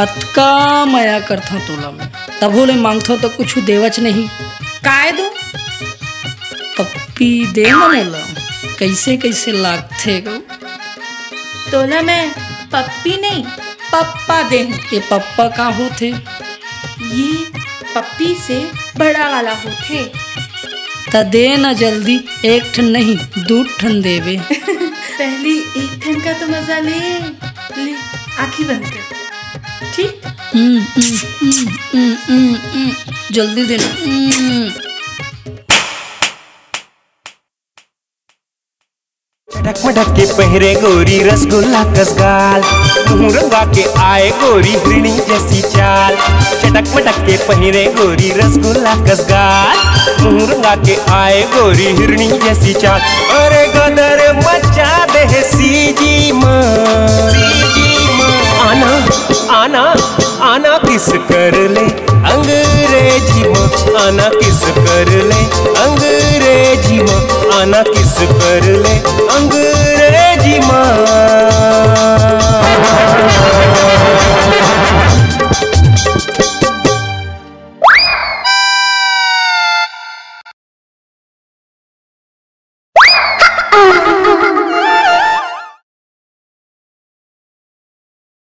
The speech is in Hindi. अतका मया करता तोला में तभो ले मांगता तो कुछ देवच नहीं काय दो पप्पी दे मोला कैसे कैसे लागथे गो तोला में पप्पी नहीं पप्पा दे। ये पप्पा का होते? ये पप्पी से बड़ा वाला होते। त दे ना जल्दी, एक ठन नहीं दो ठन देवे। पहले एक ठन का तो मजा ले आँखी बंद कर ठीक। जल्दी देना। चटक मटक के पहरे गोरी रसगुल्ला कसगाल रंगा के आए गोरी हिरणी जैसी चाल। चटक मटक के पहरे गोरी रसगुल्ला कसगाल रंगा के आए गोरी हिरणी जैसी चाल। अरे गदर मचा दे सीजी आना आना आना किस कर ले अंग्रेजी माँ आना किस कर ले अंग्रेजी माँ आना किस कर ले अंग्रेजी माँ।